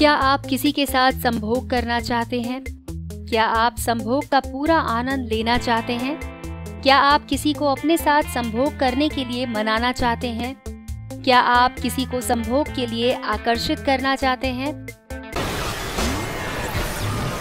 क्या आप किसी के साथ संभोग करना चाहते हैं? क्या आप संभोग का पूरा आनंद लेना चाहते हैं? क्या आप किसी को अपने साथ संभोग करने के लिए मनाना चाहते हैं? क्या आप किसी को संभोग के लिए आकर्षित करना चाहते हैं?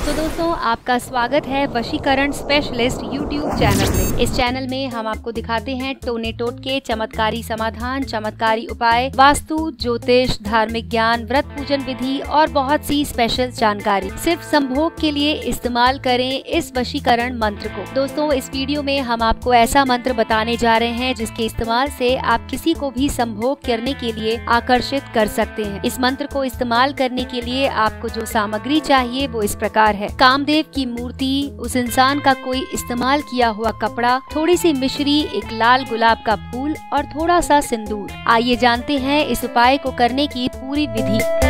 तो दोस्तों, आपका स्वागत है वशीकरण स्पेशलिस्ट YouTube चैनल में। इस चैनल में हम आपको दिखाते हैं टोने टोटके, चमत्कारी समाधान, चमत्कारी उपाय, वास्तु, ज्योतिष, धार्मिक ज्ञान, व्रत पूजन विधि और बहुत सी स्पेशल जानकारी। सिर्फ संभोग के लिए इस्तेमाल करें इस वशीकरण मंत्र को। दोस्तों, इस वीडियो में हम आपको ऐसा मंत्र बताने जा रहे हैं जिसके इस्तेमाल से आप किसी को भी संभोग करने के लिए आकर्षित कर सकते हैं। इस मंत्र को इस्तेमाल करने के लिए आपको जो सामग्री चाहिए वो इस प्रकार है। कामदेव की मूर्ति, उस इंसान का कोई इस्तेमाल किया हुआ कपड़ा, थोड़ी सी मिश्री, एक लाल गुलाब का फूल और थोड़ा सा सिंदूर। आइए जानते हैं इस उपाय को करने की पूरी विधि।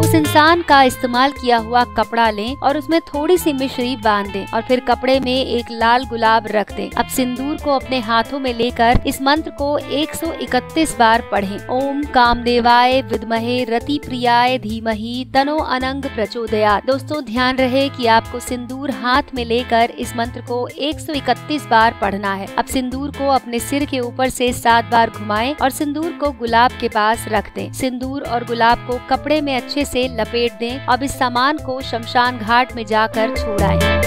उस इंसान का इस्तेमाल किया हुआ कपड़ा लें और उसमें थोड़ी सी मिश्री बांध दें और फिर कपड़े में एक लाल गुलाब रख दें। अब सिंदूर को अपने हाथों में लेकर इस मंत्र को 131 बार पढ़ें। ओम कामदेवाय विद्महे रति प्रियाय धीमहि तनो अनंग प्रचोदयात्। दोस्तों, ध्यान रहे कि आपको सिंदूर हाथ में लेकर इस मंत्र को 131 बार पढ़ना है। अब सिंदूर को अपने सिर के ऊपर से 7 बार घुमाएं और सिंदूर को गुलाब के पास रख दें। सिंदूर और गुलाब को कपड़े में अच्छे से लपेट दें। अब इस सामान को शमशान घाट में जाकर छोड़ाएं।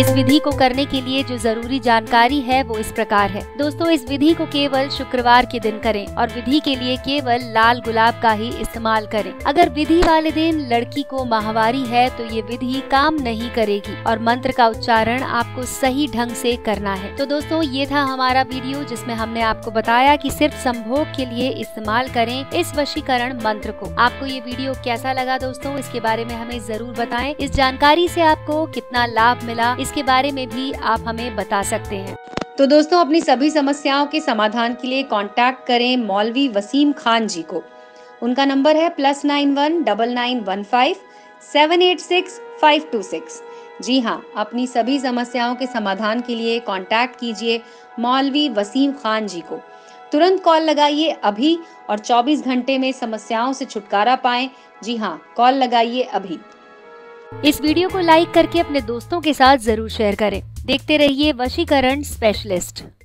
इस विधि को करने के लिए जो जरूरी जानकारी है वो इस प्रकार है। दोस्तों, इस विधि को केवल शुक्रवार के दिन करें और विधि के लिए केवल लाल गुलाब का ही इस्तेमाल करें। अगर विधि वाले दिन लड़की को माहवारी है तो ये विधि काम नहीं करेगी और मंत्र का उच्चारण आपको सही ढंग से करना है। तो दोस्तों, ये था हमारा वीडियो जिसमें हमने आपको बताया कि सिर्फ संभोग के लिए इस्तेमाल करें इस वशीकरण मंत्र को। आपको ये वीडियो कैसा लगा दोस्तों, इसके बारे में हमें जरूर बताएं। इस जानकारी से आपको कितना लाभ मिला इसके बारे में भी आप हमें बता सकते हैं। तो दोस्तों, अपनी सभी समस्याओं के समाधान के लिए कांटेक्ट करें मौलवी वसीम खान जी को। उनका नंबर है +91 9915 786 526। जी हाँ, अपनी सभी समस्याओं के समाधान के लिए कांटेक्ट कीजिए मौलवी वसीम खान जी को। तुरंत कॉल लगाइए अभी और 24 घंटे में समस्याओं से छुटकारा पाएं। जी हाँ, कॉल लगाइए अभी। इस वीडियो को लाइक करके अपने दोस्तों के साथ जरूर शेयर करें। देखते रहिए वशीकरण स्पेशलिस्ट।